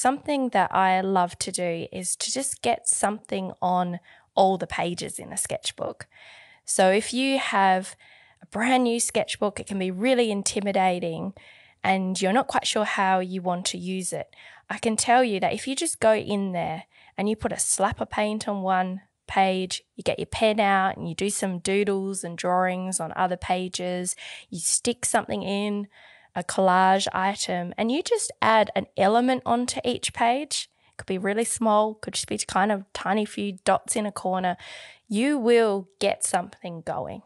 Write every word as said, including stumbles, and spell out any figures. something that I love to do is to just get something on all the pages in a sketchbook. So if you have a brand new sketchbook, it can be really intimidating and you're not quite sure how you want to use it. I can tell you that if you just go in there and you put a slap of paint on one page, you get your pen out and you do some doodles and drawings on other pages, you stick something in, a collage item, and you just add an element onto each page. It could be really small, could just be kind of tiny few dots in a corner. You will get something going.